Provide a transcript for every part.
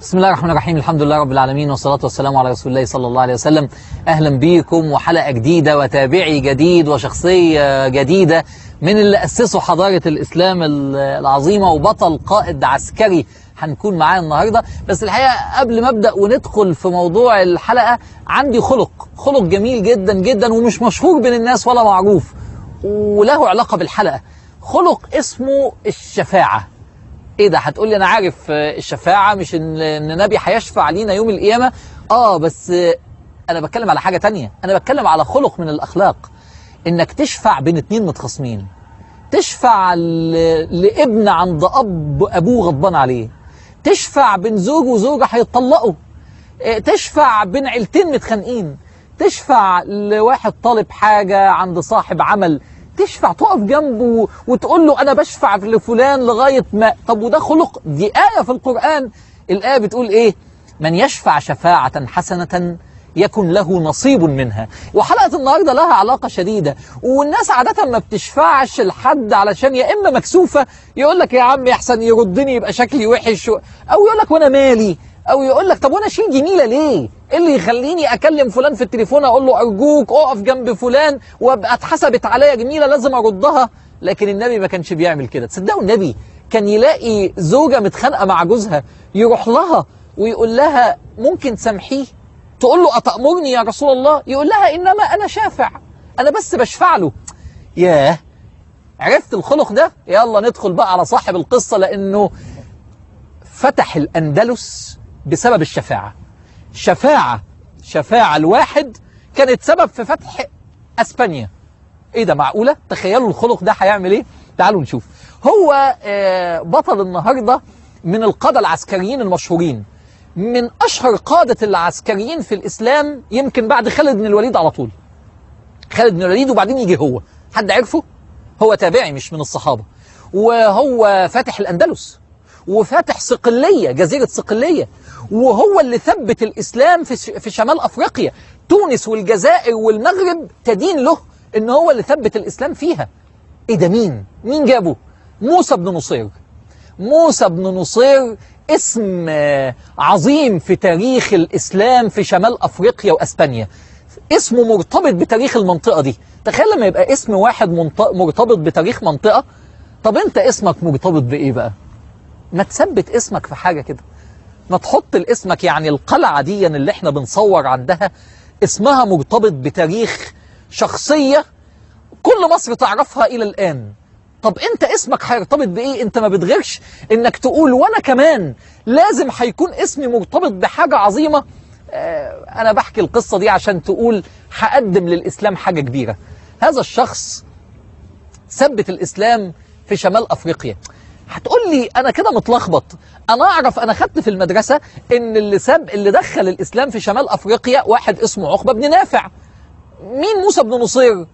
بسم الله الرحمن الرحيم. الحمد لله رب العالمين والصلاة والسلام على رسول الله صلى الله عليه وسلم. أهلا بيكم وحلقة جديدة وتابعي جديد وشخصية جديدة من اللي أسسوا حضارة الإسلام العظيمة وبطل قائد عسكري هنكون معاه النهاردة. بس الحقيقة قبل ما أبدأ وندخل في موضوع الحلقة عندي خلق جميل جدا جدا ومش مشهور بين الناس ولا معروف وله علاقة بالحلقة. خلق اسمه الشفاعة. ايه ده؟ هتقولي انا عارف الشفاعة، مش ان نبي هيشفع لينا يوم القيامة، بس انا بتكلم على حاجة تانية. انا بتكلم على خلق من الاخلاق، انك تشفع بين اتنين متخاصمين، تشفع لابن عند ابوه غضبان عليه، تشفع بين زوج وزوجة هيتطلقوا، تشفع بين عيلتين متخانقين، تشفع لواحد طالب حاجة عند صاحب عمل، تشفع تقف جنبه وتقول له انا بشفع لفلان لغايه ما. طب وده خلق؟ دي آية في القرآن. الآية بتقول ايه؟ من يشفع شفاعة حسنة يكن له نصيب منها. وحلقة النهارده لها علاقة شديدة، والناس عادة ما بتشفعش لحد علشان يا اما مكسوفة، يقول لك يا عم احسن يردني يبقى شكلي وحش، او يقول لك وانا مالي، او يقول لك طب وانا اشيل جميله ليه؟ ايه اللي يخليني اكلم فلان في التليفون اقول له ارجوك اقف جنب فلان وابقى اتحسبت عليا جميله لازم اردها؟ لكن النبي ما كانش بيعمل كده. تصدقوا النبي كان يلاقي زوجه متخانقه مع جوزها يروح لها ويقول لها ممكن تسامحيه؟ تقول له اتامرني يا رسول الله؟ يقول لها انما انا شافع، انا بس بشفع له. ياه، عرفت الخلق ده؟ يلا ندخل بقى على صاحب القصه، لانه فتح الاندلس بسبب الشفاعة. شفاعة الواحد كانت سبب في فتح اسبانيا. ايه ده؟ معقولة؟ تخيلوا الخلق ده هيعمل ايه؟ تعالوا نشوف. هو بطل النهاردة من القادة العسكريين المشهورين، من اشهر قادة العسكريين في الاسلام، يمكن بعد خالد بن الوليد على طول. خالد بن الوليد وبعدين يجي هو. حد عرفه؟ هو تابعي مش من الصحابة، وهو فاتح الاندلس وفاتح صقلية، جزيرة صقلية، وهو اللي ثبت الإسلام في شمال أفريقيا. تونس والجزائر والمغرب تدين له إن هو اللي ثبت الإسلام فيها. إيه ده؟ مين جابه؟ موسى بن نصير. موسى بن نصير اسم عظيم في تاريخ الإسلام في شمال أفريقيا وأسبانيا. اسمه مرتبط بتاريخ المنطقة دي. تخيل لما يبقى اسم واحد مرتبط بتاريخ منطقة. طب أنت اسمك مرتبط بإيه بقى؟ ما تثبت اسمك في حاجة كده، ما تحط الاسمك. يعني القلعة دي اللي احنا بنصور عندها اسمها مرتبط بتاريخ شخصية كل مصر تعرفها إلى الآن. طب انت اسمك هيرتبط بإيه؟ انت ما بتغيرش انك تقول وانا كمان لازم هيكون اسمي مرتبط بحاجة عظيمة. انا بحكي القصة دي عشان تقول هقدم للإسلام حاجة كبيرة. هذا الشخص ثبت الإسلام في شمال أفريقيا. هتقول لي انا كده متلخبط. انا اعرف، انا خدت في المدرسه ان اللي دخل الاسلام في شمال افريقيا واحد اسمه عقبه بن نافع. مين موسى بن نصير؟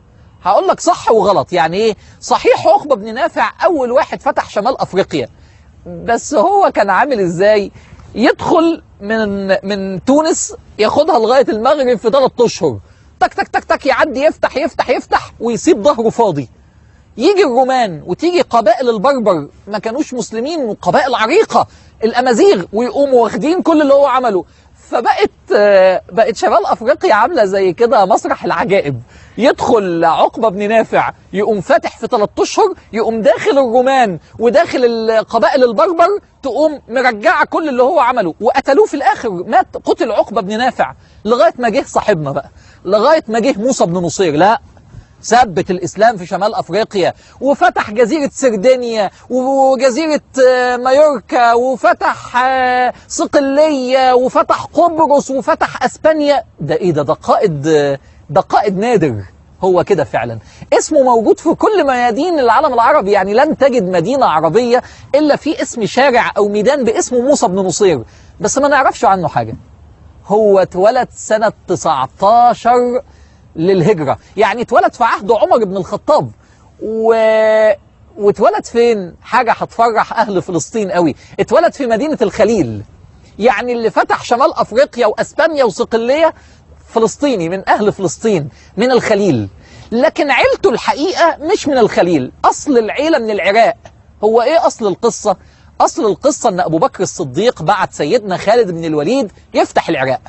هقول لك صح وغلط. يعني ايه صحيح؟ عقبه بن نافع اول واحد فتح شمال افريقيا، بس هو كان عامل ازاي؟ يدخل من تونس ياخدها لغايه المغرب في 3 اشهر، تك تك تك تك، يعدي يفتح يفتح يفتح ويسيب ظهره فاضي. يجي الرومان وتيجي قبائل البربر، ما كانوش مسلمين، وقبائل عريقة الأمازيغ، ويقوموا واخدين كل اللي هو عمله. فبقت شمال أفريقيا عاملة زي كده مسرح العجائب. يدخل عقبة بن نافع يقوم فاتح في 3 اشهر، يقوم داخل الرومان وداخل قبائل البربر، تقوم مرجعة كل اللي هو عمله، وقتلوه في الآخر. مات، قتل عقبة بن نافع. لغاية ما جه صاحبنا بقى، لغاية ما جه موسى بن نصير. لا، ثبت الإسلام في شمال أفريقيا وفتح جزيرة سردينيا وجزيرة مايوركا وفتح صقلية وفتح قبرص وفتح أسبانيا. ده إيه ده؟ ده قائد نادر. هو كده فعلا. اسمه موجود في كل ميادين العالم العربي. يعني لن تجد مدينة عربية إلا في اسم شارع أو ميدان باسمه موسى بن نصير، بس ما نعرفش عنه حاجة. هو اتولد سنة 19 للهجرة، يعني اتولد في عهد عمر بن الخطاب. واتولد فين؟ حاجة هتفرح أهل فلسطين قوي. اتولد في مدينة الخليل. يعني اللي فتح شمال أفريقيا وأسبانيا وصقلية فلسطيني، من أهل فلسطين، من الخليل. لكن عيلته الحقيقة مش من الخليل، أصل العيلة من العراق. هو إيه أصل القصة؟ أصل القصة أن أبو بكر الصديق بعت سيدنا خالد بن الوليد يفتح العراق.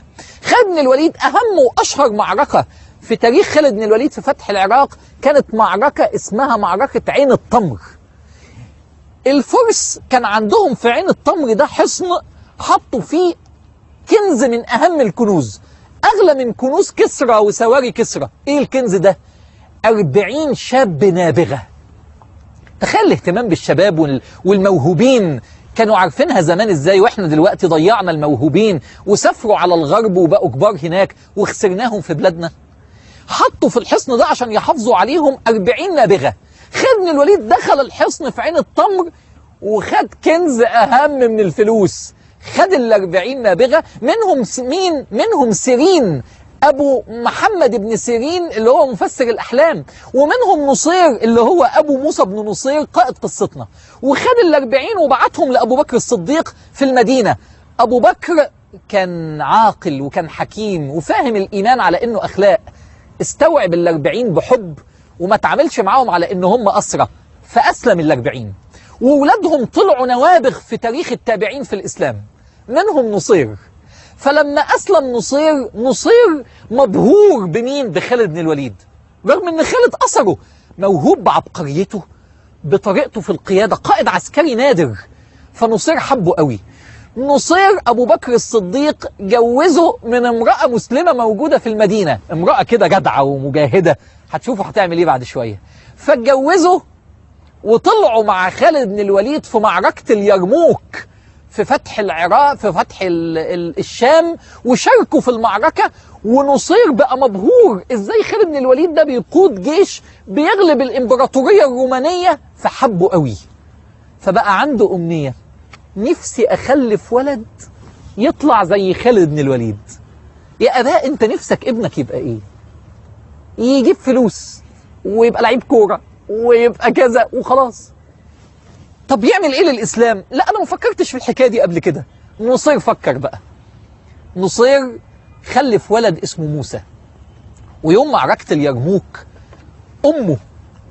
خالد بن الوليد أهم وأشهر معركة في تاريخ خالد بن الوليد في فتح العراق كانت معركة اسمها معركة عين التمر. الفرس كان عندهم في عين التمر ده حصن حطوا فيه كنز من أهم الكنوز، أغلى من كنوز كسرى وسواري كسرى. إيه الكنز ده؟ 40 شاب نابغة. تخيل الاهتمام بالشباب والموهوبين، كانوا عارفينها زمان إزاي، وإحنا دلوقتي ضيعنا الموهوبين وسافروا على الغرب وبقوا كبار هناك وخسرناهم في بلادنا. حطوا في الحصن ده عشان يحافظوا عليهم 40 نابغة. خالد بن الوليد دخل الحصن في عين التمر وخد كنز أهم من الفلوس. خد ال40 نابغة، منهم مين؟ منهم سيرين أبو محمد بن سيرين اللي هو مفسر الأحلام، ومنهم نصير اللي هو أبو موسى بن نصير قائد قصتنا. وخد ال40 وبعتهم لأبو بكر الصديق في المدينة. أبو بكر كان عاقل وكان حكيم وفاهم الإيمان على إنه أخلاق، استوعب ال40 بحب وما تعاملش معاهم على إن هم أسرى، فأسلم ال40. وولادهم طلعوا نوابغ في تاريخ التابعين في الإسلام، منهم نصير. فلما أسلم نصير، نصير مبهور بمين؟ بخالد بن الوليد، رغم إن خالد أثره، موهوب بعبقريته، بطريقته في القيادة، قائد عسكري نادر، فنصير حبه قوي. نصير أبو بكر الصديق جوزه من امرأة مسلمة موجودة في المدينة، امرأة كده جدعة ومجاهدة، هتشوفوا هتعمل إيه بعد شوية. فاتجوزه وطلعوا مع خالد بن الوليد في معركة اليرموك في فتح العراق، في فتح الشام، وشاركوا في المعركة. ونصير بقى مبهور ازاي خالد بن الوليد ده بيقود جيش بيغلب الإمبراطورية الرومانية، فحبه قوي. فبقى عنده أمنية، نفسي أخلف ولد يطلع زي خالد بن الوليد. يا أباء، أنت نفسك ابنك يبقى إيه؟ يجيب فلوس ويبقى لعيب كورة ويبقى كذا وخلاص. طب يعمل إيه للإسلام؟ لا، أنا ما فكرتش في الحكاية دي قبل كده. نصير فكر بقى. نصير خلف ولد اسمه موسى. ويوم معركة اليرموك، أمه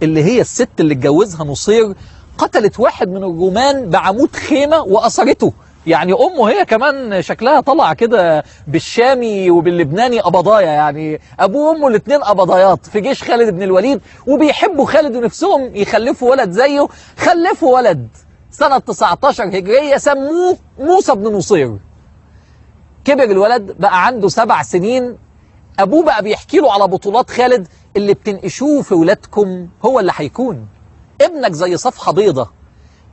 اللي هي الست اللي اتجوزها نصير قتلت واحد من الرومان بعمود خيمة وأسرته. يعني أمه هي كمان شكلها طلع كده بالشامي وباللبناني قبضايا، يعني أبوه وأمه الاتنين قبضايات في جيش خالد بن الوليد، وبيحبوا خالد ونفسهم يخلفوا ولد زيه. خلفوا ولد سنة 19 هجرية، سموه موسى بن نصير. كبر الولد بقى عنده 7 سنين، أبوه بقى بيحكي له على بطولات خالد، اللي بتنقشوه في ولادكم هو اللي هيكون ابنك زي صفحة بيضة،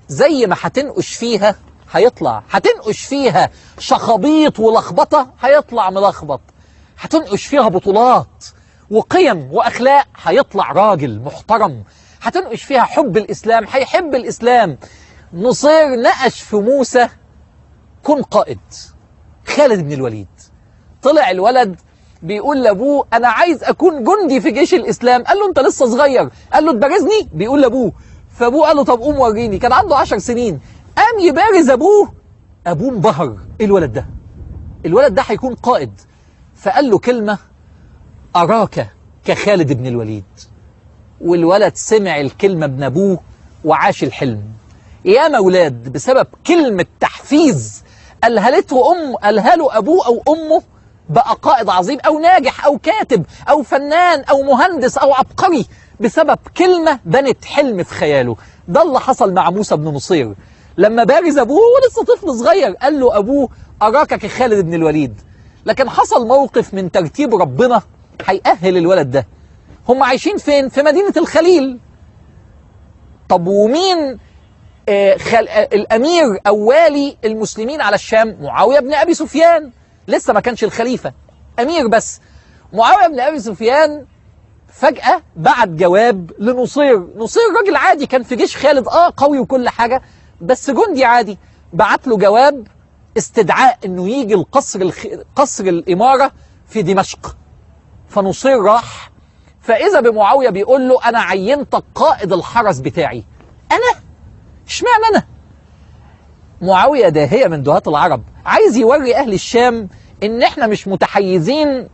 زي ما هتنقش فيها هيطلع، هتنقش فيها شخابيط ولخبطة هيطلع ملخبط، هتنقش فيها بطولات وقيم وأخلاق هيطلع راجل محترم، هتنقش فيها حب الإسلام هيحب الإسلام. نصير نقش في موسى كن قائد خالد بن الوليد. طلع الولد بيقول لأبوه أنا عايز أكون جندي في جيش الإسلام، قال له أنت لسه صغير، قال له تبارزني، بيقول لأبوه. فأبوه قال له طب قوم وريني، كان عنده 10 سنين. قام يبارز أبوه، أبوه انبهر، إيه الولد ده؟ الولد ده هيكون قائد. فقال له كلمة، أراك كخالد بن الوليد. والولد سمع الكلمة ابن أبوه وعاش الحلم. ياما أولاد بسبب كلمة تحفيز قالهالته أم قالهاله أبوه أو أمه بقى قائد عظيم أو ناجح أو كاتب أو فنان أو مهندس أو عبقري، بسبب كلمة بنت حلم في خياله. ده اللي حصل مع موسى بن نصير لما بارز أبوه ولسه طفل صغير، قال له أبوه أراك كخالد بن الوليد. لكن حصل موقف من ترتيب ربنا هيأهل الولد ده. هم عايشين فين؟ في مدينة الخليل. طب ومين الأمير أو والي المسلمين على الشام؟ معاوية بن أبي سفيان، لسه ما كانش الخليفة، أمير بس. معاوية بن أبي سفيان فجأة بعت جواب لنصير. نصير راجل عادي كان في جيش خالد، قوي وكل حاجة، بس جندي عادي. بعت له جواب استدعاء انه يجي القصر قصر الإمارة في دمشق. فنصير راح، فإذا بمعاوية بيقول له أنا عينتك قائد الحرس بتاعي. أنا؟ اشمعنى أنا؟ معاوية داهية من دهات العرب، عايز يوري أهل الشام إن إحنا مش متحيزين،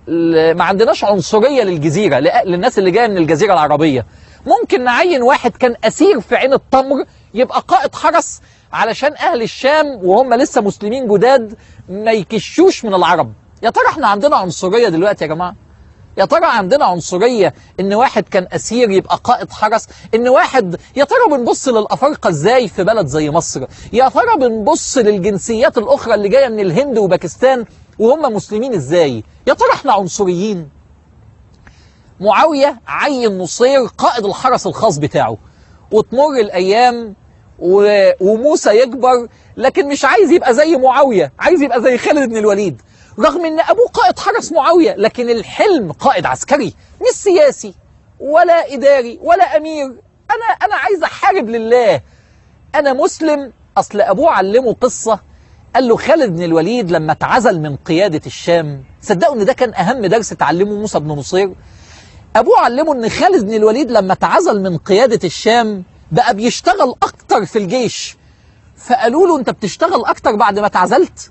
ما عندناش عنصرية للجزيرة، للناس اللي جاية من الجزيرة العربية. ممكن نعين واحد كان أسير في عين التمر يبقى قائد حرس علشان أهل الشام وهم لسه مسلمين جداد ما يكشوش من العرب. يا ترى احنا عندنا عنصرية دلوقتي يا جماعة؟ يا ترى عندنا عنصرية إن واحد كان أسير يبقى قائد حرس؟ إن واحد، يا ترى بنبص للأفارقة إزاي في بلد زي مصر؟ يا ترى بنبص للجنسيات الأخرى اللي جاية من الهند وباكستان وهم مسلمين إزاي؟ يا ترى احنا عنصريين؟ معاوية عين نصير قائد الحرس الخاص بتاعه، وتمر الأيام وموسى يكبر، لكن مش عايز يبقى زي معاوية، عايز يبقى زي خالد بن الوليد، رغم ان ابوه قائد حرس معاوية، لكن الحلم قائد عسكري، مش سياسي ولا اداري ولا امير. انا عايز احارب لله، انا مسلم. اصل ابوه علمه قصة، قال له خالد بن الوليد لما اتعزل من قيادة الشام، صدقوا ان ده كان اهم درس اتعلمه موسى بن نصير. ابوه علمه ان خالد بن الوليد لما اتعزل من قيادة الشام بقى بيشتغل اكتر في الجيش، فقالوا له انت بتشتغل اكتر بعد ما اتعزلت؟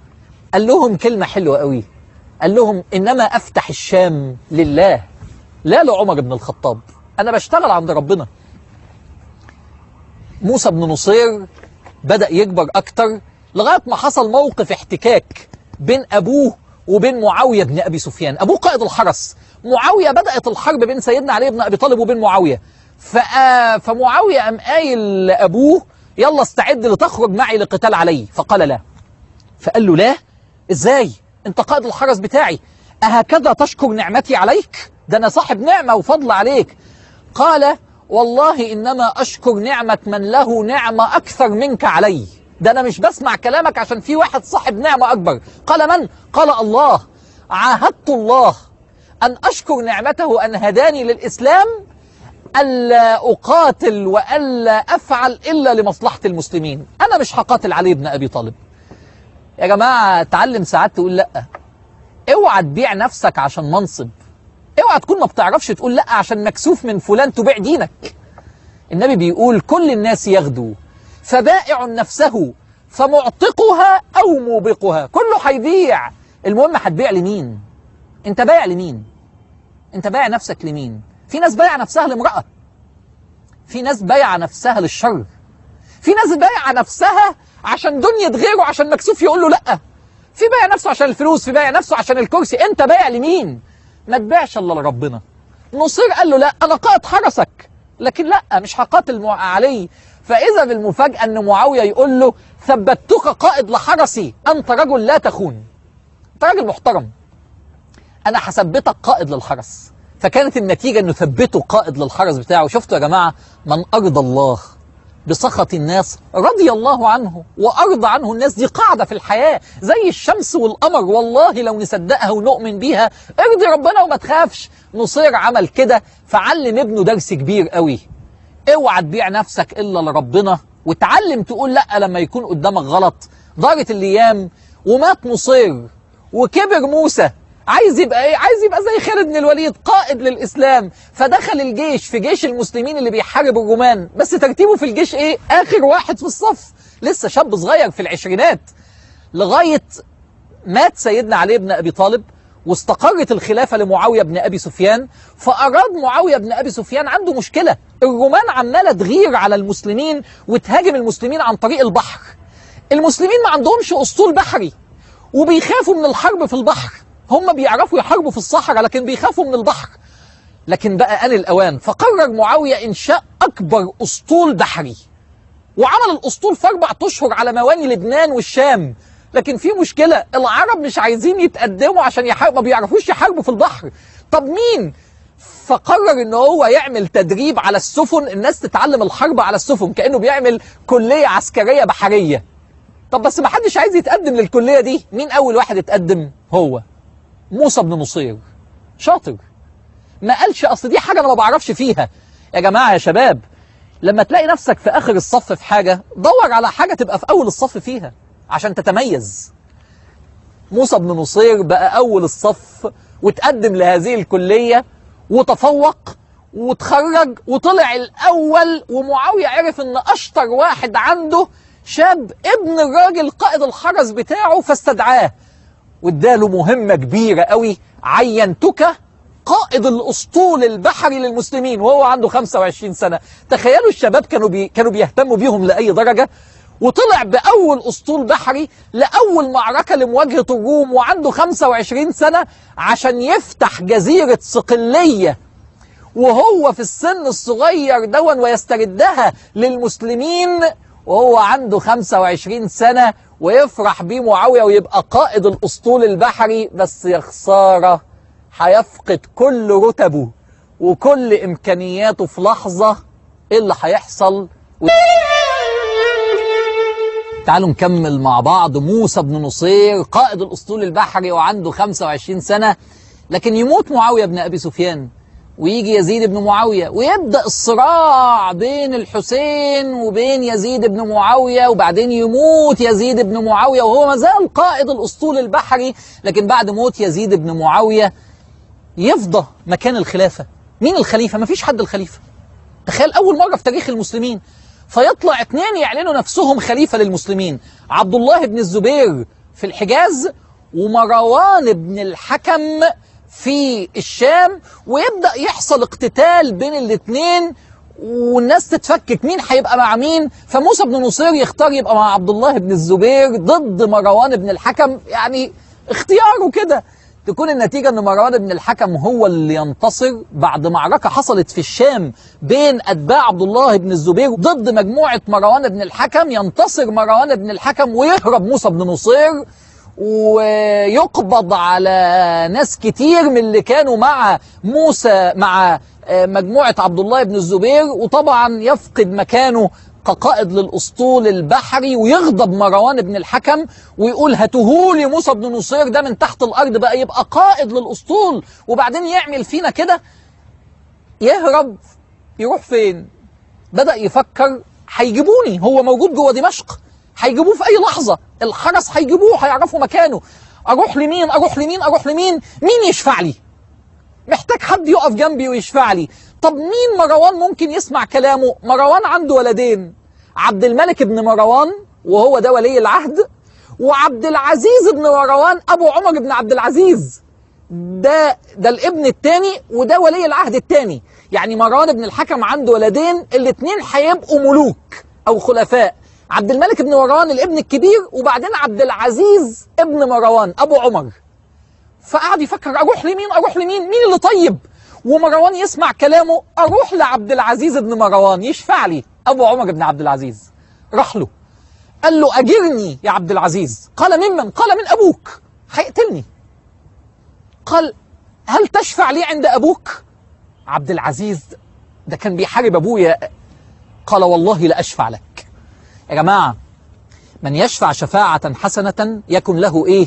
قال لهم كلمة حلوة قوي، قال لهم إنما أفتح الشام لله لا لعمر بن الخطاب، أنا بشتغل عند ربنا. موسى بن نصير بدأ يكبر أكتر لغاية ما حصل موقف احتكاك بين أبوه وبين معاوية بن أبي سفيان. أبوه قائد الحرس، معاوية بدأت الحرب بين سيدنا علي بن أبي طالب وبين معاوية، فمعاوية قام قايل لأبوه يلا استعد لتخرج معي لقتال علي، فقال لا. فقال له لا؟ إزاي؟ أنت قائد الحرس بتاعي، أهكذا تشكر نعمتي عليك؟ ده أنا صاحب نعمة وفضل عليك. قال والله إنما أشكر نعمة من له نعمة أكثر منك علي، ده أنا مش بسمع كلامك عشان في واحد صاحب نعمة أكبر. قال من؟ قال الله، عاهدت الله أن أشكر نعمته أن هداني للإسلام، ألا أقاتل وألا أفعل إلا لمصلحة المسلمين، أنا مش هقاتل علي بن أبي طالب. يا جماعة اتعلم ساعات تقول لأ، اوعى تبيع نفسك عشان منصب، اوعى تكون ما بتعرفش تقول لأ عشان مكسوف من فلان تبيع دينك. النبي بيقول كل الناس يغدو فبائع نفسه فمعتقها أو موبقها، كله هيبيع، المهم هتبيع لمين؟ انت بايع لمين؟ انت بايع نفسك لمين؟ في ناس بايعة نفسها لامرأة، في ناس بايعة نفسها للشر، في ناس بايعة نفسها عشان دنيا غيره عشان مكسوف يقول له لأ، في بايع نفسه عشان الفلوس، في بايع نفسه عشان الكرسي، أنت بايع لمين؟ ما تبيعش إلا لربنا. نصير قال له لأ، أنا قائد حرسك، لكن لأ مش هقاتل علي. فإذا بالمفاجأة أن معاوية يقول له ثبتتك قائد لحرسي، أنت رجل لا تخون، أنت راجل محترم، أنا هثبتك قائد للحرس. فكانت النتيجة أنه ثبته قائد للحرس بتاعه. شفتوا يا جماعة، من أرضى الله بسخط الناس رضي الله عنه وأرضى عنه الناس، دي قاعدة في الحياة زي الشمس والقمر، والله لو نصدقها ونؤمن بيها ارضي ربنا وما تخافش. نصير عمل كده، فعلم ابنه درس كبير قوي، اوعى تبيع نفسك إلا لربنا، وتعلم تقول لأ لما يكون قدامك غلط. دارت الأيام ومات نصير وكبر موسى، عايز يبقى ايه؟ عايز يبقى زي خالد بن الوليد قائد للإسلام، فدخل الجيش في جيش المسلمين اللي بيحارب الرومان، بس ترتيبه في الجيش ايه؟ آخر واحد في الصف، لسه شاب صغير في العشرينات. لغاية مات سيدنا علي بن أبي طالب واستقرت الخلافة لمعاوية بن أبي سفيان، فأراد معاوية بن أبي سفيان، عنده مشكلة، الرومان عمالة تغير على المسلمين وتهاجم المسلمين عن طريق البحر، المسلمين ما عندهمش أسطول بحري وبيخافوا من الحرب في البحر، هم بيعرفوا يحاربوا في الصحراء لكن بيخافوا من البحر، لكن بقى آن الأوان. فقرر معاوية إنشاء أكبر أسطول بحري، وعمل الأسطول في 4 أشهر على مواني لبنان والشام، لكن في مشكلة، العرب مش عايزين يتقدموا عشان ما بيعرفوش يحاربوا في البحر. طب مين؟ فقرر إن هو يعمل تدريب على السفن، الناس تتعلم الحرب على السفن، كأنه بيعمل كلية عسكرية بحرية. طب بس محدش عايز يتقدم للكلية دي، مين أول واحد يتقدم؟ هو موسى بن نصير، شاطر، ما قالش أصل دي حاجة أنا ما بعرفش فيها. يا جماعة يا شباب، لما تلاقي نفسك في آخر الصف في حاجة، دور على حاجة تبقى في أول الصف فيها عشان تتميز. موسى بن نصير بقى أول الصف، وتقدم لهذه الكلية وتفوق وتخرج وطلع الأول، ومعاوية عرف إن أشطر واحد عنده شاب ابن الراجل قائد الحرس بتاعه، فاستدعاه واداله مهمة كبيرة قوي، عينتك قائد الأسطول البحري للمسلمين وهو عنده 25 سنة. تخيلوا الشباب كانوا بيهتموا بيهم لأي درجة، وطلع بأول أسطول بحري لأول معركة لمواجهة الروم وعنده 25 سنة عشان يفتح جزيرة صقلية وهو في السن الصغير دون ويستردها للمسلمين وهو عنده 25 سنة ويفرح بيه معاوية ويبقى قائد الأسطول البحري. بس يا خسارة، هيفقد كل رتبه وكل إمكانياته في لحظة. إيه اللي هيحصل؟ تعالوا نكمل مع بعض. موسى بن نصير قائد الأسطول البحري وعنده 25 سنة، لكن يموت معاوية بن أبي سفيان ويجي يزيد بن معاوية ويبدأ الصراع بين الحسين وبين يزيد بن معاوية. وبعدين يموت يزيد بن معاوية وهو مازال قائد الأسطول البحري، لكن بعد موت يزيد بن معاوية يفضى مكان الخلافة. مين الخليفة؟ مفيش حد الخليفة. تخيل أول مرة في تاريخ المسلمين فيطلع اتنين يعلنوا نفسهم خليفة للمسلمين، عبد الله بن الزبير في الحجاز ومروان بن الحكم في الشام، ويبدأ يحصل اقتتال بين الاثنين والناس تتفكك مين هيبقى مع مين. فموسى بن نصير يختار يبقى مع عبد الله بن الزبير ضد مروان بن الحكم، يعني اختياره كده. تكون النتيجة ان مروان بن الحكم هو اللي ينتصر بعد معركة حصلت في الشام بين اتباع عبد الله بن الزبير ضد مجموعة مروان بن الحكم. ينتصر مروان بن الحكم ويهرب موسى بن نصير ويقبض على ناس كتير من اللي كانوا مع مجموعة عبد الله بن الزبير، وطبعا يفقد مكانه كقائد للأسطول البحري. ويغضب مروان بن الحكم ويقول هاتهولي موسى بن نصير ده من تحت الأرض بقى يبقى قائد للأسطول، وبعدين يعمل فينا كده. يهرب يروح فين؟ بدأ يفكر هيجيبوني، هو موجود جوه دمشق، هيجيبوه في أي لحظة، الحرس هيجيبوه هيعرفوا مكانه. أروح لمين؟ أروح لمين؟ أروح لمين؟ مين يشفع لي؟ محتاج حد يقف جنبي ويشفع لي. طب مين مروان ممكن يسمع كلامه؟ مروان عنده ولدين، عبد الملك بن مروان وهو ده ولي العهد، وعبد العزيز بن مروان أبو عمر بن عبد العزيز، ده الابن الثاني وده ولي العهد الثاني. يعني مروان بن الحكم عنده ولدين، الاثنين هيبقوا ملوك أو خلفاء. عبد الملك بن مروان الابن الكبير، وبعدين عبد العزيز ابن مروان أبو عمر. فقعد يفكر أروح لمين؟ أروح لمين؟ مين اللي طيب؟ ومروان يسمع كلامه. أروح لعبد العزيز بن مروان يشفع لي. أبو عمر بن عبد العزيز راح له قال له أجرني يا عبد العزيز. قال ممن؟ قال من أبوك، هيقتلني. قال هل تشفع لي عند أبوك؟ عبد العزيز ده كان بيحارب أبويا. قال والله لأشفع لك. يا جماعة، من يشفع شفاعة حسنة يكن له إيه؟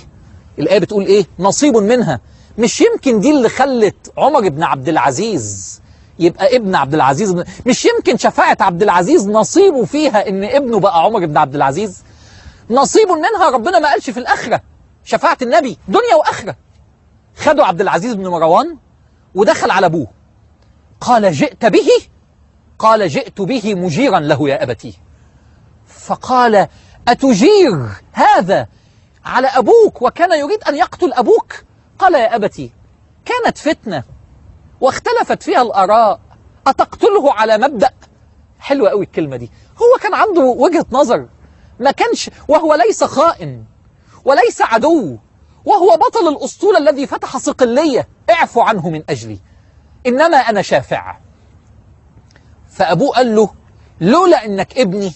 الآية بتقول إيه؟ نصيب منها. مش يمكن دي اللي خلت عمر بن عبد العزيز يبقى ابن عبد العزيز؟ مش يمكن شفاعة عبد العزيز نصيبه فيها إن ابنه بقى عمر بن عبد العزيز؟ نصيب منها، ربنا ما قالش في الآخرة. شفاعة النبي دنيا وآخرة. خدوا عبد العزيز بن مروان ودخل على أبوه. قال جئت به؟ قال جئت به مجيرا له يا أبتي. فقال أتجير هذا على أبوك وكان يريد أن يقتل أبوك؟ قال يا أبتي، كانت فتنة واختلفت فيها الآراء، أتقتله على مبدأ؟ حلوة قوي الكلمة دي. هو كان عنده وجهة نظر، ما كانش، وهو ليس خائن وليس عدو، وهو بطل الأسطول الذي فتح صقلية، اعفوا عنه من أجلي إنما أنا شافع. فأبوه قال له لولا إنك ابني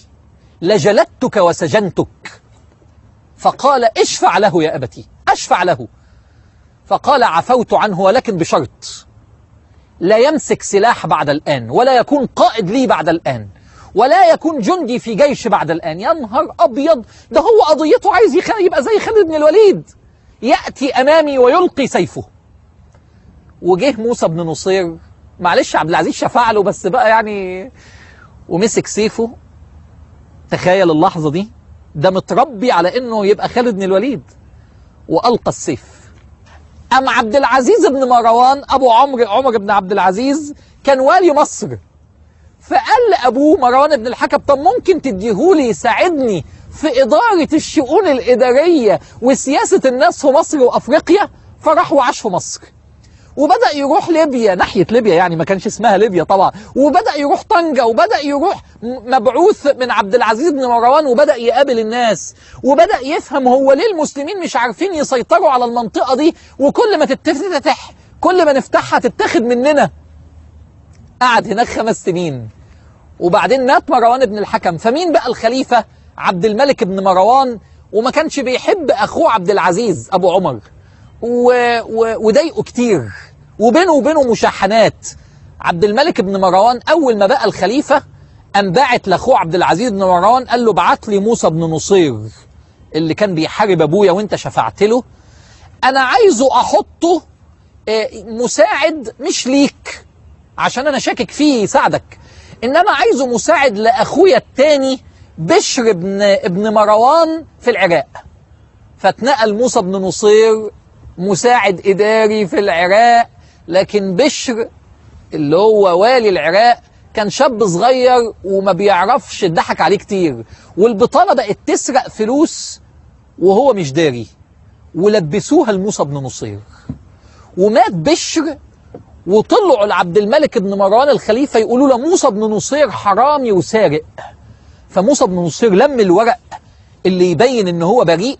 لجلدتك وسجنتك. فقال اشفع له يا أبتي، أشفع له. فقال عفوت عنه ولكن بشرط لا يمسك سلاح بعد الآن، ولا يكون قائد لي بعد الآن، ولا يكون جندي في جيش بعد الآن. يا نهار أبيض، ده هو قضيته عايز يبقى زي خالد بن الوليد، يأتي أمامي ويلقي سيفه. وجه موسى بن نصير، معلش عبد العزيز شفع له بس بقى يعني، ومسك سيفه. تخيل اللحظة دي، ده متربي على انه يبقى خالد بن الوليد. وألقى السيف. أما عبد العزيز بن مروان أبو عمر بن عبد العزيز كان والي مصر، فقال لأبوه مروان بن الحكم طب ممكن تديهولي يساعدني في إدارة الشؤون الإدارية وسياسة الناس في مصر وأفريقيا؟ فراح وعاش في مصر وبدأ يروح ليبيا، ناحية ليبيا يعني ما كانش اسمها ليبيا طبعا، وبدأ يروح طنجة، وبدأ يروح مبعوث من عبد العزيز بن مروان، وبدأ يقابل الناس وبدأ يفهم هو ليه المسلمين مش عارفين يسيطروا على المنطقة دي، وكل ما تتفتح كل ما نفتحها تتاخد مننا. قعد هناك 5 سنين وبعدين مات مروان بن الحكم، فمين بقى الخليفة؟ عبد الملك بن مروان، وما كانش بيحب أخوه عبد العزيز أبو عمر، وضايقه كتير، وبينه وبينه مشاحنات. عبد الملك بن مروان أول ما بقى الخليفة قام باعت لأخوه عبد العزيز بن مروان، قال له ابعت لي موسى بن نصير اللي كان بيحارب أبويا وأنت شفعت له، أنا عايزه أحطه مساعد مش ليك عشان أنا شاكك فيه يساعدك، إنما عايزه مساعد لأخويا التاني بشر بن مروان في العراق. فاتنقل موسى بن نصير مساعد إداري في العراق، لكن بشر اللي هو والي العراق كان شاب صغير وما بيعرفش، اتضحك عليه كتير، والبطالة بقت تسرق فلوس وهو مش داري، ولبسوها لموسى بن نصير. ومات بشر، وطلعوا لعبد الملك بن مروان الخليفة يقولوا له موسى بن نصير حرامي وسارق. فموسى بن نصير لم الورق اللي يبين ان هو بريء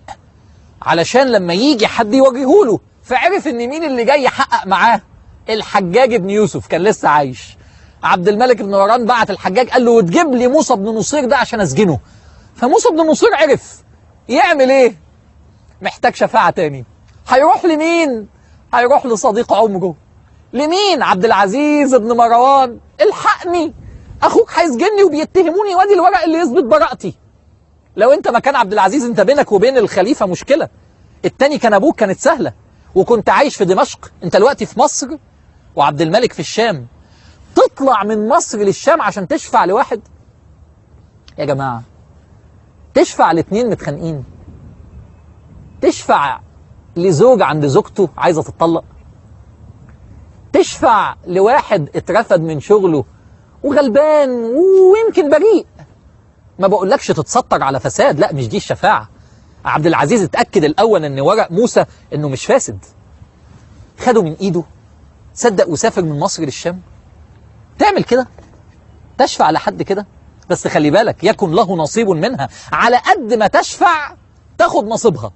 علشان لما يجي حد يواجهوله، فعرف ان مين اللي جاي يحقق معاه؟ الحجاج بن يوسف، كان لسه عايش. عبد الملك بن مروان بعت الحجاج قال له وتجيب لي موسى بن نصير ده عشان اسجنه. فموسى بن نصير عرف يعمل ايه؟ محتاج شفاعة تاني، هيروح لمين؟ هيروح لصديق عمره. لمين؟ عبد العزيز بن مروان، الحقني اخوك هيسجنني وبيتهموني وادي الورق اللي يثبت براءتي. لو انت مكان عبد العزيز انت بينك وبين الخليفه مشكله، التاني كان ابوك، كانت سهله، وكنت عايش في دمشق، انت دلوقتي في مصر وعبد الملك في الشام، تطلع من مصر للشام عشان تشفع لواحد؟ يا جماعه تشفع لاتنين متخانقين، تشفع لزوج عند زوجته عايزه تتطلق، تشفع لواحد اترفد من شغله وغلبان ويمكن بريء. ما بقولكش تتستر على فساد، لا مش دي الشفاعة. عبد العزيز اتأكد الأول ان ورق موسى انه مش فاسد، خده من ايده، صدق وسافر من مصر للشام. تعمل كده؟ تشفع لحد كده؟ بس خلي بالك يكن له نصيب منها، على قد ما تشفع تاخد نصيبها.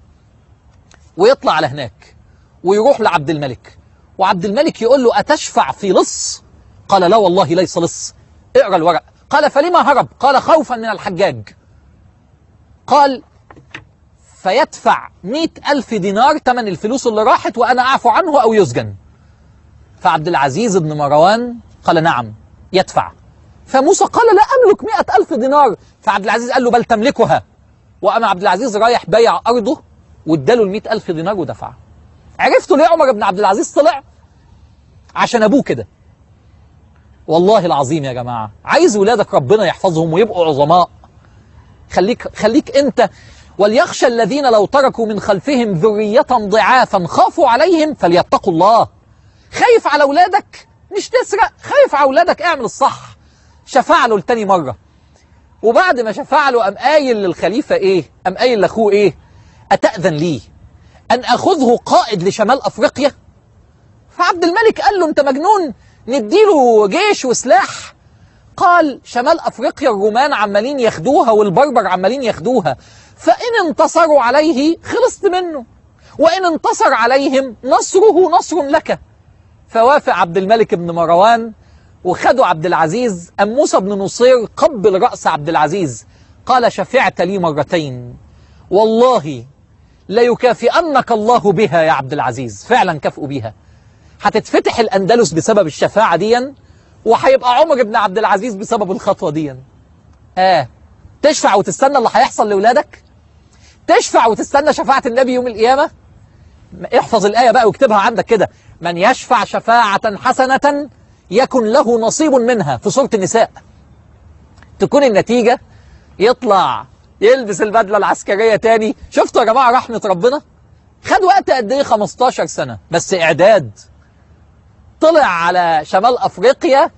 ويطلع على هناك ويروح لعبد الملك، وعبد الملك يقول له أتشفع في لص؟ قال لا والله ليس لص. اقرأ الورق. قال فلما هرب؟ قال خوفا من الحجاج. قال فيدفع 100,000 دينار تمن الفلوس اللي راحت وأنا أعفو عنه أو يسجن. فعبد العزيز بن مروان قال نعم يدفع. فموسى قال لا أملك 100,000 دينار. فعبد العزيز قال له بل تملكها. وأما عبد العزيز رايح بيع أرضه واداله 100,000 دينار ودفع. عرفتوا ليه عمر بن عبد العزيز طلع؟ عشان أبوه كده. والله العظيم يا جماعة، عايز ولادك ربنا يحفظهم ويبقوا عظماء. خليك أنت. وليخشى الذين لو تركوا من خلفهم ذرية ضعافا خافوا عليهم فليتقوا الله. خايف على ولادك مش تسرق، خايف على ولادك اعمل الصح. شفع له لتاني مرة، وبعد ما شفع له قام قايل للخليفة إيه؟ قام قايل لأخوه إيه؟ أتأذن لي أن أخذه قائد لشمال أفريقيا؟ فعبد الملك قال له أنت مجنون؟ نديله جيش وسلاح؟ قال شمال أفريقيا الرومان عمالين ياخدوها والبربر عمالين ياخدوها، فإن انتصروا عليه خلصت منه، وإن انتصر عليهم نصره نصر لك. فوافق عبد الملك بن مروان وخدوا عبد العزيز. أم موسى بن نصير قبل رأس عبد العزيز قال شفعت لي مرتين والله ليكافئنك الله بها يا عبد العزيز. فعلا كافئوا بها، هتتفتح الأندلس بسبب الشفاعة ديا، وهيبقى عمر بن عبد العزيز بسبب الخطوة ديا. تشفع وتستنى اللي هيحصل لولادك؟ تشفع وتستنى شفاعة النبي يوم القيامة؟ احفظ الآية بقى واكتبها عندك كده، من يشفع شفاعة حسنة يكن له نصيب منها، في سورة النساء. تكون النتيجة يطلع يلبس البدلة العسكرية تاني. شفتوا يا جماعة رحمة ربنا؟ خد وقت قد ايه؟ 15 سنة بس إعداد. طلع على شمال أفريقيا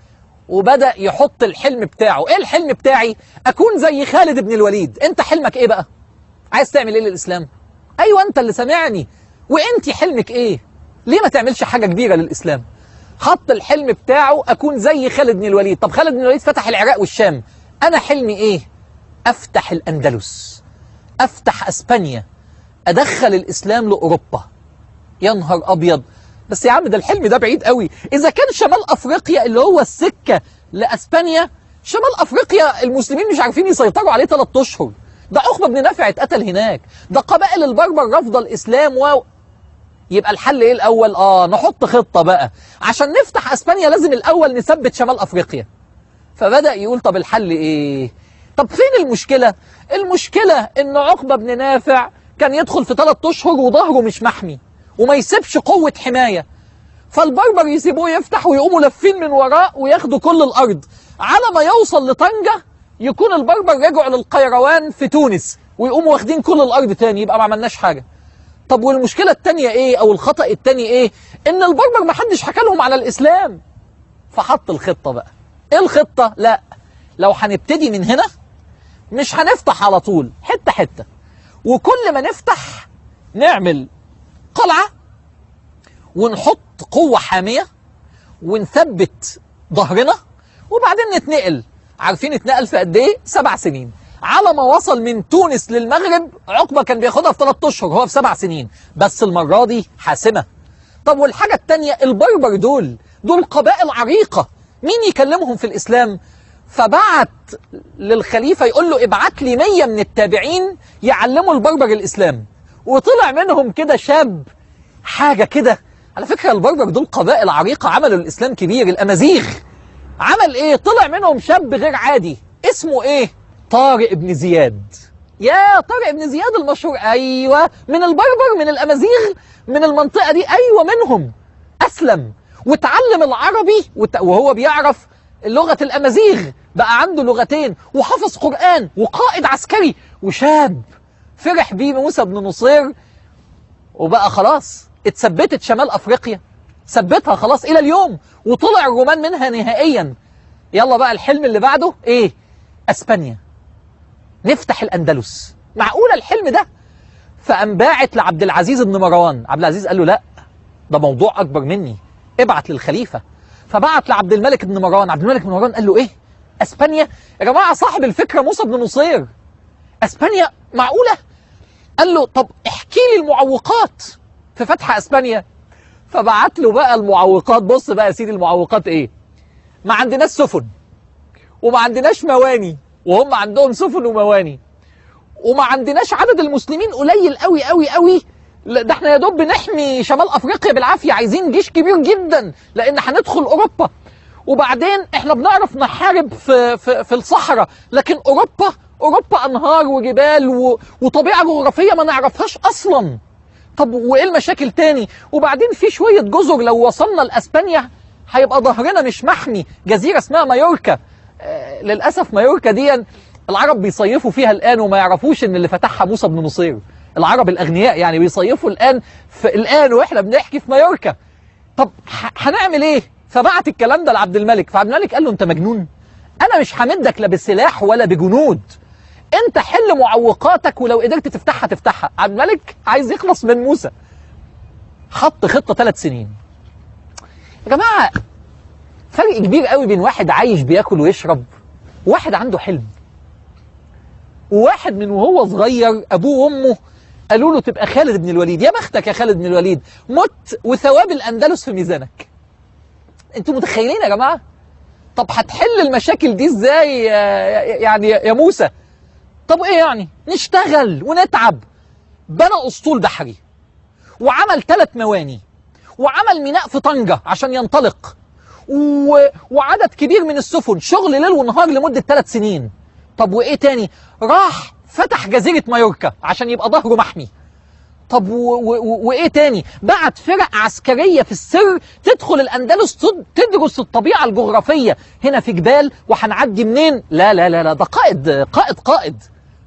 وبدأ يحط الحلم بتاعه. ايه الحلم بتاعي؟ أكون زي خالد بن الوليد. انت حلمك ايه بقى؟ عايز تعمل ايه للإسلام؟ ايوه انت اللي سامعني، وانت حلمك ايه؟ ليه ما تعملش حاجة كبيرة للإسلام؟ حط الحلم بتاعه أكون زي خالد بن الوليد. طب خالد بن الوليد فتح العراق والشام، أنا حلمي إيه؟ أفتح الأندلس، أفتح أسبانيا، أدخل الإسلام لأوروبا. يا نهار أبيض، بس يا عم ده الحلم ده بعيد قوي. إذا كان شمال أفريقيا اللي هو السكة لأسبانيا، شمال أفريقيا المسلمين مش عارفين يسيطروا عليه 3 أشهر، ده عقبة بن نافع اتقتل هناك، ده قبائل البربر رافضة الإسلام يبقى الحل إيه الأول؟ نحط خطة بقى، عشان نفتح أسبانيا لازم الأول نثبت شمال أفريقيا. فبدأ يقول طب الحل إيه؟ طب فين المشكلة؟ المشكلة إن عقبة بن نافع كان يدخل في 3 أشهر وظهره مش محمي، وما يسيبش قوة حماية، فالبربر يسيبوه يفتح ويقوموا لافين من وراه وياخدوا كل الأرض. على ما يوصل لطنجة يكون البربر رجعوا للقيروان في تونس ويقوموا واخدين كل الأرض تاني، يبقى ما عملناش حاجة. طب والمشكلة التانية إيه؟ أو الخطأ التاني إيه؟ إن البربر ما حدش حكى لهم على الإسلام. فحط الخطة بقى. إيه الخطة؟ لأ، لو هنبتدي من هنا مش هنفتح على طول، حتة حتة، وكل ما نفتح نعمل قلعة ونحط قوة حامية ونثبت ظهرنا، وبعدين نتنقل. عارفين اتنقل في قد ايه؟ 7 سنين. على ما وصل من تونس للمغرب عقبة كان بياخدها في 3 أشهر، هو في 7 سنين، بس المرة دي حاسمة. طب والحاجة التانية، البربر دول قبائل عريقة، مين يكلمهم في الإسلام؟ فبعت للخليفة يقول له ابعت لي 100 من التابعين يعلموا البربر الإسلام، وطلع منهم كده شاب حاجة كده. على فكرة البربر دول قبائل عريقة عملوا الإسلام كبير، الأمازيغ. عمل إيه؟ طلع منهم شاب غير عادي، اسمه إيه؟ طارق بن زياد. يا طارق بن زياد المشهور، أيوة، من البربر، من الأمازيغ، من المنطقة دي، أيوة منهم. أسلم وتعلم العربي وهو بيعرف لغة الأمازيغ، بقى عنده لغتين، وحفظ قرآن، وقائد عسكري، وشاب. فرح بيه موسى بن نصير، وبقى خلاص اتثبتت شمال أفريقيا، ثبتها خلاص إلى اليوم، وطلع الرومان منها نهائيا. يلا بقى الحلم اللي بعده إيه؟ أسبانيا، نفتح الأندلس. معقولة الحلم ده؟ فأنباعت لعبد العزيز بن مروان. عبد العزيز قال له لأ، ده موضوع أكبر مني، ابعت للخليفة. فبعت لعبد الملك بن مروان. عبد الملك بن مروان قال له إيه؟ أسبانيا؟ يا جماعة صاحب الفكرة موسى بن نصير، أسبانيا معقولة؟ قال له طب احكي لي المعوقات في فتح أسبانيا. فبعت له بقى المعوقات. بص بقى يا سيدي المعوقات إيه؟ ما عندناش سفن، وما عندناش مواني، وهم عندهم سفن ومواني، وما عندناش عدد المسلمين قليل قوي قوي قوي، ده احنا يا دوب بنحمي شمال أفريقيا بالعافية، عايزين جيش كبير جدا لأن هندخل أوروبا، وبعدين احنا بنعرف نحارب في الصحراء، لكن أوروبا أنهار وجبال وطبيعة جغرافية ما نعرفهاش أصلا. طب وإيه المشاكل تاني؟ وبعدين في شوية جزر لو وصلنا لأسبانيا هيبقى ظهرنا مش محمي، جزيرة اسمها مايوركا. للأسف مايوركا دي العرب بيصيفوا فيها الآن وما يعرفوش إن اللي فتحها موسى بن نصير. العرب الأغنياء يعني بيصيفوا الآن وإحنا بنحكي في مايوركا. طب هنعمل إيه؟ فبعت الكلام ده لعبد الملك. فعبد الملك قال له أنت مجنون؟ أنا مش همدك لا بسلاح ولا بجنود، أنت حل معوقاتك ولو قدرت تفتحها تفتحها. عبد الملك عايز يخلص من موسى. حط خطة 3 سنين. يا جماعة فرق كبير قوي بين واحد عايش بياكل ويشرب، وواحد عنده حلم، وواحد من وهو صغير أبوه وأمه قالوا له تبقى خالد بن الوليد. يا بختك يا خالد بن الوليد، مت وثواب الأندلس في ميزانك. أنتوا متخيلين يا جماعة؟ طب هتحل المشاكل دي إزاي يعني يا موسى؟ طب إيه يعني؟ نشتغل ونتعب. بنى أسطول بحري، وعمل 3 مواني، وعمل ميناء في طنجة عشان ينطلق، وعدد كبير من السفن، شغل ليل ونهار لمدة 3 سنين. طب وإيه تاني؟ راح فتح جزيرة مايوركا عشان يبقى ظهره محمي. طب وإيه تاني؟ بعت فرق عسكرية في السر تدخل الأندلس تدرس الطبيعة الجغرافية، هنا في جبال وهنعدي منين؟ لا لا لا لا، ده قائد.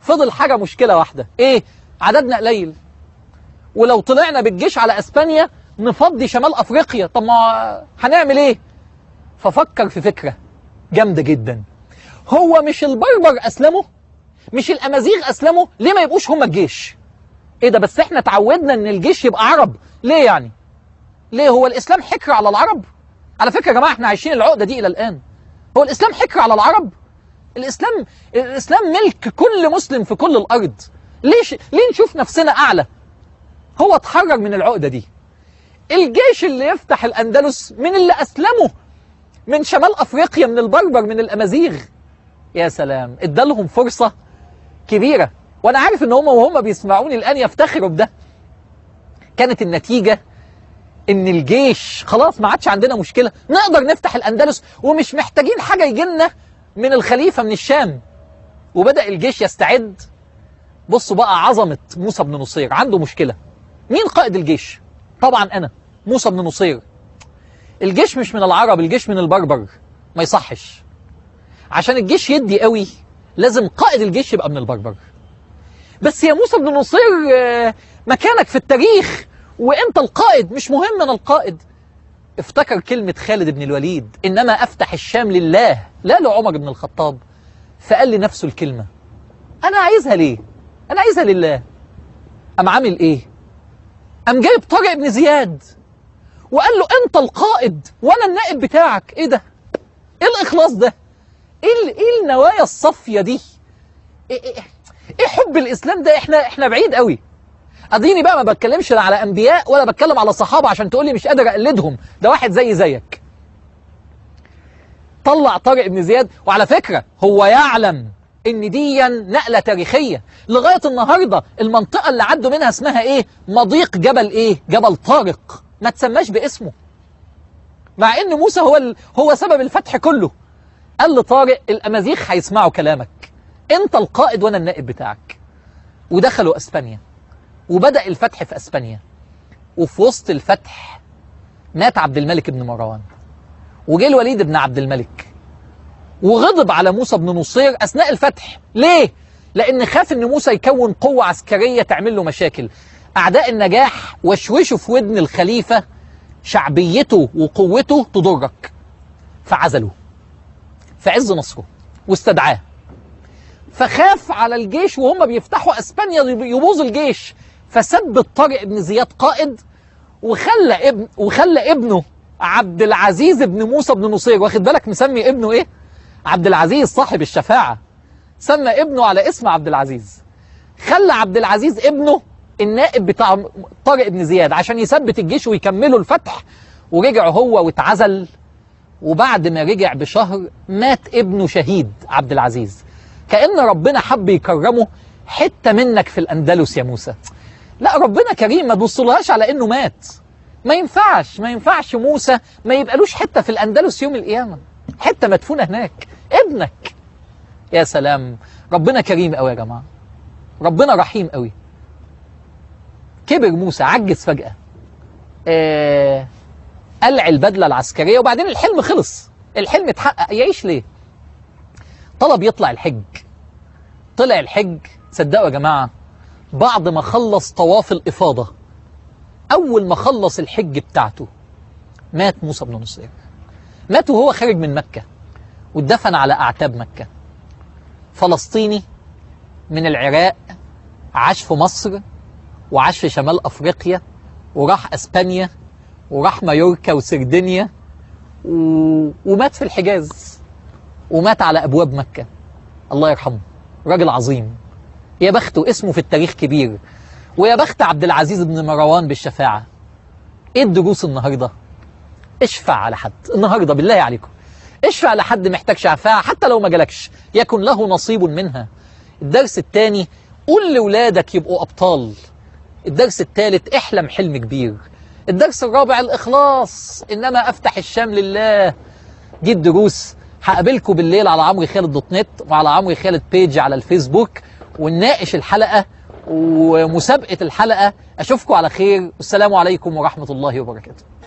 فضل حاجة مشكلة واحدة، إيه؟ عددنا قليل، ولو طلعنا بالجيش على أسبانيا نفضي شمال أفريقيا، طب ما هنعمل إيه؟ ففكر في فكرة جامدة جدا. هو مش البربر أسلموا؟ مش الأمازيغ أسلموا؟ ليه ما يبقوش هم الجيش؟ إيه ده بس إحنا تعودنا إن الجيش يبقى عرب، ليه يعني؟ ليه؟ هو الإسلام حكر على العرب؟ على فكرة يا جماعة احنا عايشين العقدة دي إلى الآن. هو الإسلام حكر على العرب؟ الإسلام ملك كل مسلم في كل الأرض. ليه نشوف نفسنا أعلى؟ هو اتحرر من العقدة دي. الجيش اللي يفتح الأندلس من اللي أسلموا من شمال أفريقيا، من البربر، من الأمازيغ. يا سلام، ادالهم فرصة كبيرة، وأنا عارف إن هم وهم بيسمعوني الآن يفتخروا بده. كانت النتيجة إن الجيش خلاص ما عادش عندنا مشكلة، نقدر نفتح الأندلس ومش محتاجين حاجة يجي لنا من الخليفة من الشام. وبدأ الجيش يستعد. بصوا بقى عظمة موسى بن نصير، عنده مشكلة. مين قائد الجيش؟ طبعا أنا، موسى بن نصير. الجيش مش من العرب، الجيش من البربر. ما يصحش. عشان الجيش يدي قوي لازم قائد الجيش يبقى من البربر. بس يا موسى بن نصير مكانك في التاريخ وانت القائد، مش مهم انا القائد. افتكر كلمة خالد بن الوليد: انما افتح الشام لله لا لعمر بن الخطاب. فقال لنفسه الكلمة: انا عايزها ليه؟ انا عايزها لله. قام عامل ايه؟ قام جايب طارق بن زياد وقال له: انت القائد وانا النائب بتاعك. ايه ده؟ ايه الاخلاص ده؟ ايه النوايا الصافية دي؟ إيه حب الإسلام ده؟ إحنا بعيد قوي. أديني بقى ما بتكلمش لا على أنبياء ولا بتكلم على صحابة عشان تقولي مش قادر أقلدهم، ده واحد زيك. طلع طارق بن زياد، وعلى فكرة هو يعلم إن دي نقلة تاريخية. لغاية النهاردة المنطقة اللي عدوا منها اسمها إيه؟ مضيق جبل إيه؟ جبل طارق، ما تسماش باسمه. مع إن موسى هو سبب الفتح كله. قال لطارق: الأمازيغ هيسمعوا كلامك، انت القائد وانا النائب بتاعك. ودخلوا اسبانيا وبدأ الفتح في اسبانيا. وفي وسط الفتح مات عبد الملك بن مروان، وجه الوليد بن عبد الملك وغضب على موسى بن نصير اثناء الفتح. ليه؟ لان خاف ان موسى يكون قوة عسكرية تعمل له مشاكل. اعداء النجاح وشوشوا في ودن الخليفة شعبيته وقوته تضرك. فعزلوه في عز نصره واستدعاه. فخاف على الجيش وهم بيفتحوا اسبانيا يبوظ الجيش، فثبت طارق بن زياد قائد، وخلى ابنه عبد العزيز بن موسى بن نصير. واخد بالك مسمي ابنه ايه؟ عبد العزيز صاحب الشفاعة. سمى ابنه على اسم عبد العزيز. خلى عبد العزيز ابنه النائب بتاع طارق بن زياد عشان يثبت الجيش ويكملوا الفتح. ورجع هو واتعزل، وبعد ما رجع بشهر مات ابنه شهيد عبد العزيز. كأن ربنا حب يكرمه: حتة منك في الأندلس يا موسى. لا، ربنا كريم، ما تبصلهاش على إنه مات. ما ينفعش موسى ما يبقالوش حتة في الأندلس يوم القيامة، حتة مدفونة هناك، ابنك. يا سلام، ربنا كريم قوي يا جماعة، ربنا رحيم قوي. كبر موسى، عجز فجأة، قلع البدلة العسكرية، وبعدين الحلم خلص، الحلم اتحقق، يعيش ليه؟ طلب يطلع الحج. طلع الحج، صدقوا يا جماعة، بعد ما خلص طواف الإفاضة، أول ما خلص الحج بتاعته مات موسى بن نصير. مات وهو خارج من مكة، واتدفن على أعتاب مكة. فلسطيني من العراق، عاش في مصر وعاش في شمال أفريقيا وراح أسبانيا وراح مايوركا وسردينيا ومات في الحجاز، ومات على أبواب مكة. الله يرحمه، راجل عظيم، يا بخته اسمه في التاريخ كبير، ويا بخت عبد العزيز بن مروان بالشفاعة. ايه الدروس النهاردة؟ اشفع على حد النهاردة، بالله عليكم، اشفع على حد محتاج شفاعة حتى لو ما جالكش، يكن له نصيب منها. الدرس الثاني: قول لولادك يبقوا أبطال. الدرس الثالث: احلم حلم كبير. الدرس الرابع: الإخلاص، إنما أفتح الشام لله. دي الدروس. هقابلكم بالليل على عمرو خالد .net وعلى عمرو خالد بيج على الفيسبوك، ونناقش الحلقة ومسابقة الحلقة. أشوفكم على خير، والسلام عليكم ورحمة الله وبركاته.